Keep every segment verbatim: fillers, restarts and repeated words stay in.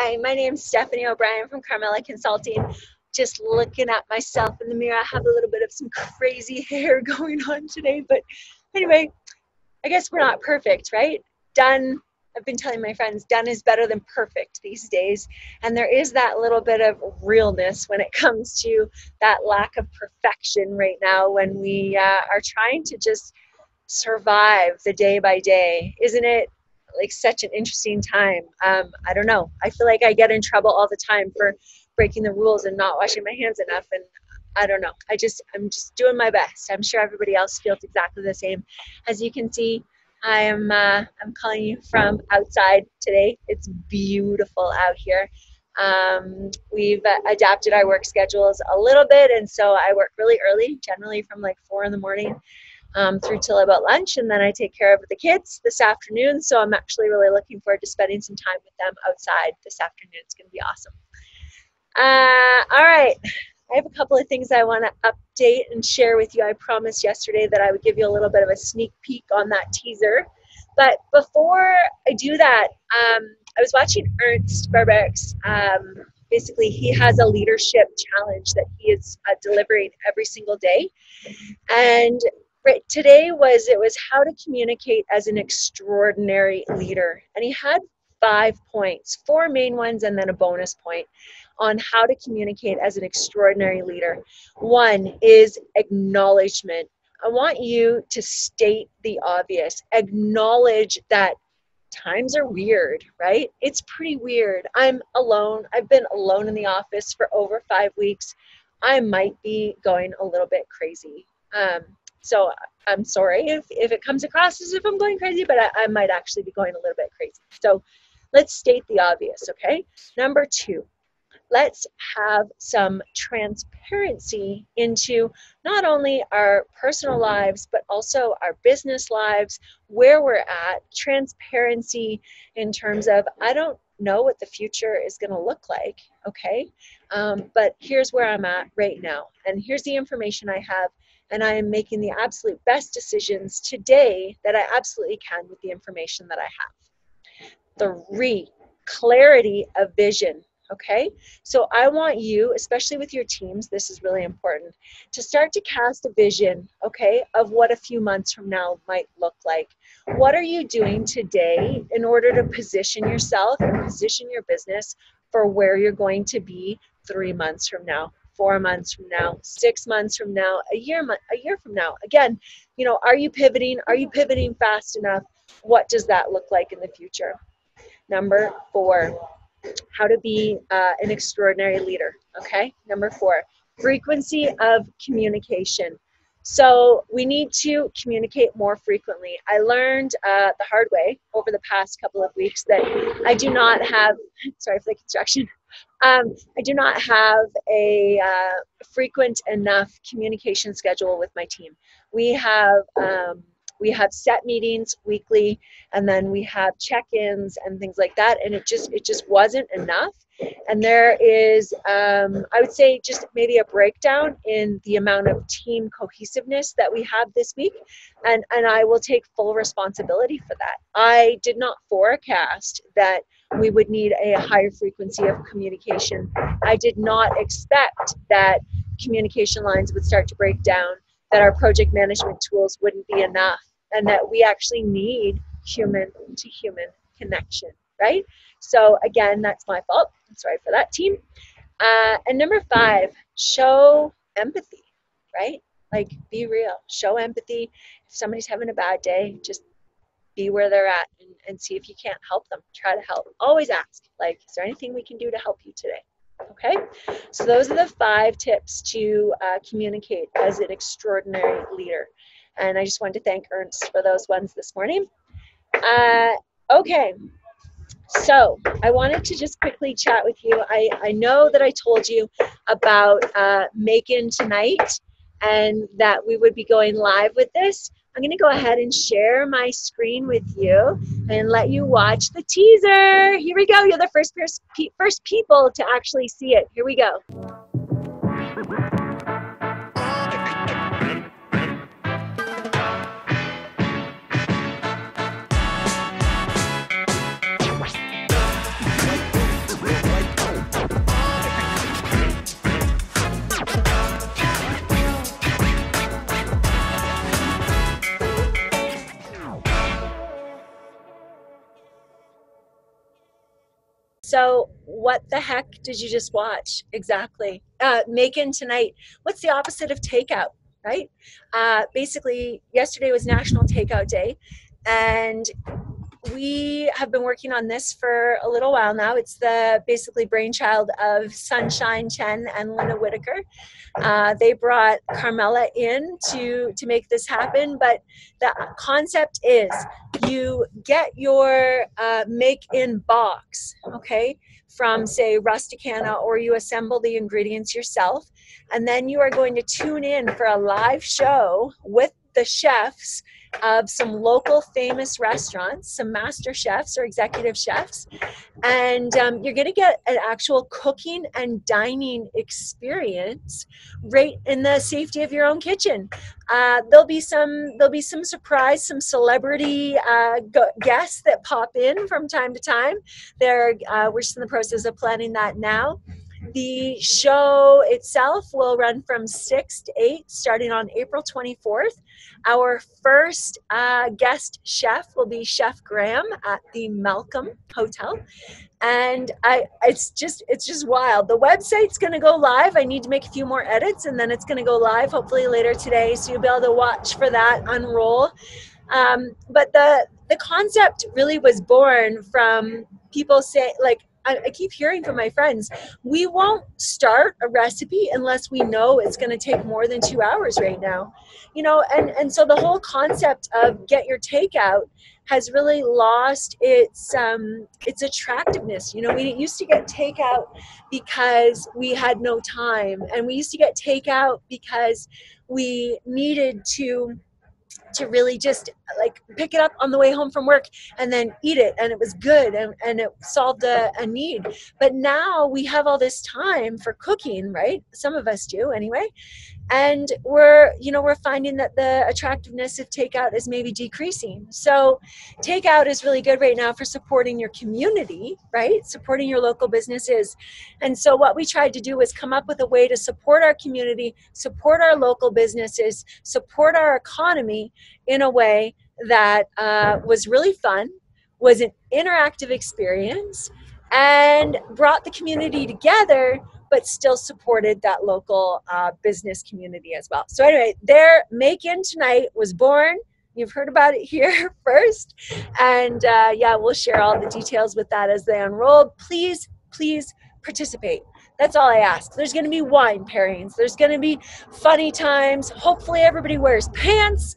Hi, my name is Stephanie O'Brien from Carmella Consulting. Just looking at myself in the mirror. I have a little bit of some crazy hair going on today, but anyway, I guess we're not perfect, right? Done, I've been telling my friends, done is better than perfect these days. And there is that little bit of realness when it comes to that lack of perfection right now when we uh, are trying to just survive the day by day. Isn't it like such an interesting time? Um, I don't know. I feel like I get in trouble all the time for breaking the rules and not washing my hands enough. And I don't know. I just, I'm just doing my best. I'm sure everybody else feels exactly the same. As you can see, I am, uh, I'm calling you from outside today. It's beautiful out here. Um, we've adapted our work schedules a little bit. And so I work really early, generally from like four in the morning. Um, through till about lunch, and then I take care of the kids this afternoon, so I'm actually really looking forward to spending some time with them outside this afternoon. It's going to be awesome. Uh, all right, I have a couple of things I want to update and share with you. I promised yesterday that I would give you a little bit of a sneak peek on that teaser, but before I do that, um, I was watching Ernst Berbex. Um, Basically, he has a leadership challenge that he is uh, delivering every single day, and today was, it was how to communicate as an extraordinary leader. And he had five points, four main ones, and then a bonus point on how to communicate as an extraordinary leader. One is acknowledgement. I want you to state the obvious. Acknowledge that times are weird, right? It's pretty weird. I'm alone. I've been alone in the office for over five weeks. I might be going a little bit crazy. Um, So I'm sorry if, if it comes across as if I'm going crazy, but I, I might actually be going a little bit crazy. So let's state the obvious, okay? Number two, let's have some transparency into not only our personal lives, but also our business lives, where we're at, transparency in terms of, I don't know what the future is going to look like, okay? Um, but here's where I'm at right now, and here's the information I have. And I am making the absolute best decisions today that I absolutely can with the information that I have. Three, clarity of vision, okay? So I want you, especially with your teams, this is really important, to start to cast a vision, okay, of what a few months from now might look like. What are you doing today in order to position yourself and position your business for where you're going to be three months from now? Four months from now, six months from now, a year, a year from now. Again, you know, are you pivoting? Are you pivoting fast enough? What does that look like in the future? Number four, how to be uh, an extraordinary leader. Okay. Number four, frequency of communication. So we need to communicate more frequently. I learned uh, the hard way over the past couple of weeks that I do not have, sorry for the construction, um, I do not have a uh, frequent enough communication schedule with my team. We have, um, we have set meetings weekly, and then we have check-ins and things like that, and it just, it just wasn't enough. And there is, um, I would say, just maybe a breakdown in the amount of team cohesiveness that we have this week. And, and I will take full responsibility for that. I did not forecast that we would need a higher frequency of communication. I did not expect that communication lines would start to break down, that our project management tools wouldn't be enough, and that we actually need human to human connection. Right? So again, that's my fault. I'm sorry for that, team. Uh, and number five, show empathy, right? Like, be real, show empathy. If somebody's having a bad day, just be where they're at and, and see if you can't help them. Try to help. Always ask, like, is there anything we can do to help you today? Okay, so those are the five tips to uh, communicate as an extraordinary leader. And I just wanted to thank Ernst for those ones this morning. Uh, okay. So I wanted to just quickly chat with you. I, I know that I told you about uh, Make In Tonite and that we would be going live with this. I'm going to go ahead and share my screen with you and let you watch the teaser. Here we go. You're the first, pe first people to actually see it. Here we go. We'll So what the heck did you just watch? Exactly. Uh, Make In Tonite. What's the opposite of takeout, right? Uh, basically, yesterday was National Takeout Day, and we have been working on this for a little while now. It's the basically brainchild of Sunshine Chen and Linda Whitaker. Uh, they brought Carmella in to, to make this happen. But the concept is you get your uh, make-in box, okay, from, say, Rusticana, or you assemble the ingredients yourself. And then you are going to tune in for a live show with the chefs of some local famous restaurants, some master chefs or executive chefs, and um, you're going to get an actual cooking and dining experience right in the safety of your own kitchen. Uh, there'll be some there'll be some surprise, some celebrity uh, guests that pop in from time to time. There, uh, we're just in the process of planning that now. The show itself will run from six to eight, starting on April twenty-fourth. Our first uh, guest chef will be Chef Graham at the Malcolm Hotel. And I, it's just, it's just wild. The website's going to go live. I need to make a few more edits, and then it's going to go live hopefully later today. So you'll be able to watch for that unroll. Um, but the, the concept really was born from people say, like, I keep hearing from my friends, we won't start a recipe unless we know it's going to take more than two hours right now. You know, and, and so the whole concept of get your takeout has really lost its, um, its attractiveness. You know, we used to get takeout because we had no time, and we used to get takeout because we needed to to really just like pick it up on the way home from work and then eat it, and it was good, and, and it solved a, a need. But now we have all this time for cooking, right? Some of us do anyway. And we're, you know, we're finding that the attractiveness of takeout is maybe decreasing. So takeout is really good right now for supporting your community, right? Supporting your local businesses. And so what we tried to do was come up with a way to support our community, support our local businesses, support our economy in a way that uh, was really fun, was an interactive experience, and brought the community together, but still supported that local uh, business community as well. So anyway, their Make In Tonite was born. You've heard about it here first. And uh, yeah, we'll share all the details with that as they unroll. Please, please participate. That's all I ask. There's going to be wine pairings. There's going to be funny times. Hopefully everybody wears pants,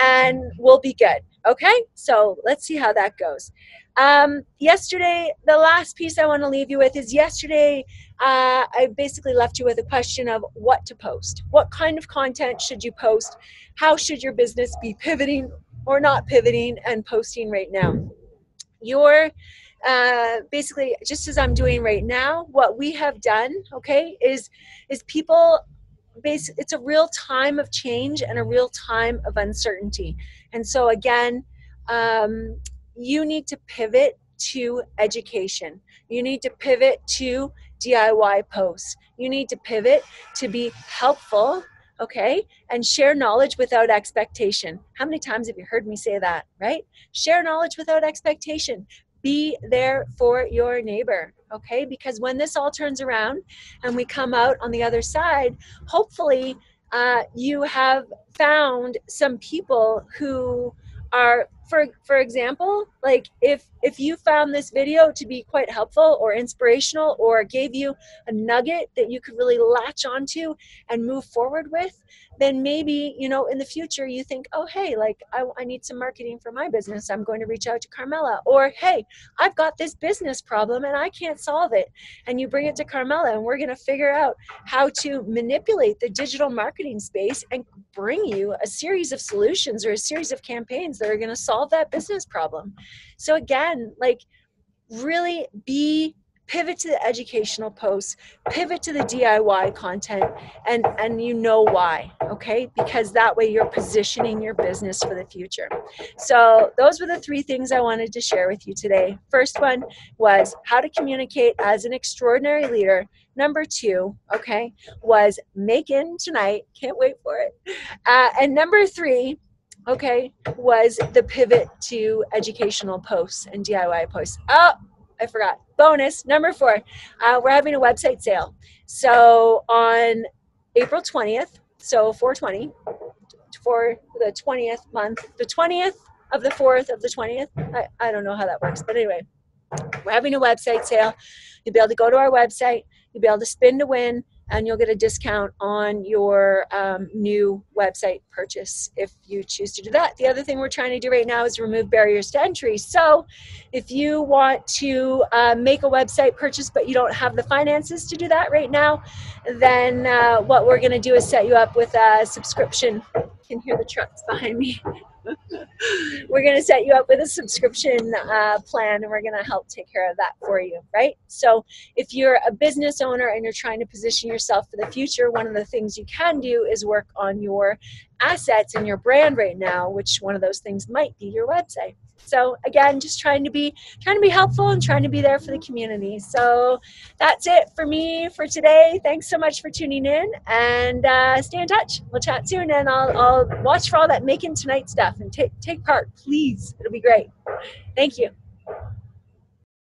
and we'll be good. Okay, so let's see how that goes. Um, yesterday, the last piece I want to leave you with is yesterday, uh, I basically left you with a question of what to post. What kind of content should you post? How should your business be pivoting or not pivoting and posting right now? Your, uh, basically, just as I'm doing right now, what we have done, okay, is, is people... Basically, it's a real time of change and a real time of uncertainty. And so again, um, you need to pivot to education. You need to pivot to D I Y posts. You need to pivot to be helpful, okay, and share knowledge without expectation. How many times have you heard me say that, right? Share knowledge without expectation. Be there for your neighbor, okay? Because when this all turns around and we come out on the other side, hopefully uh, you have found some people who are, for, for example, like if, if you found this video to be quite helpful or inspirational or gave you a nugget that you could really latch onto and move forward with, then maybe, you know, in the future you think, oh, hey, like I, I need some marketing for my business. I'm going to reach out to Carmella. Or, hey, I've got this business problem and I can't solve it. And you bring it to Carmella, and we're going to figure out how to manipulate the digital marketing space and bring you a series of solutions or a series of campaigns that are going to solve that business problem. So again, like really be pivot to the educational posts, pivot to the D I Y content, and, and you know why, okay? Because that way you're positioning your business for the future. So those were the three things I wanted to share with you today. First one was how to communicate as an extraordinary leader. Number two, okay, was Make In Tonite. Can't wait for it. Uh, and number three, okay, was the pivot to educational posts and D I Y posts. Oh, I forgot. Bonus number four, uh, we're having a website sale. So on April twentieth, so four twenty, for the twentieth month, the twentieth of the fourth of the twentieth. I, I don't know how that works, but anyway, we're having a website sale. You'll be able to go to our website. You'll be able to spin to win, and you'll get a discount on your um, new website purchase if you choose to do that. The other thing we're trying to do right now is remove barriers to entry. So if you want to uh, make a website purchase, but you don't have the finances to do that right now, then uh, what we're gonna do is set you up with a subscription. You can hear the trucks behind me. We're going to set you up with a subscription uh, plan, and we're going to help take care of that for you, right? So if you're a business owner and you're trying to position yourself for the future, one of the things you can do is work on your assets and your brand right now, which one of those things might be your website. So again, just trying to be trying to be helpful and trying to be there for the community. So that's it for me for today. Thanks so much for tuning in, and uh, stay in touch. We'll chat soon, and I'll, I'll watch for all that Make In Tonite stuff and take take part, please. It'll be great. Thank you.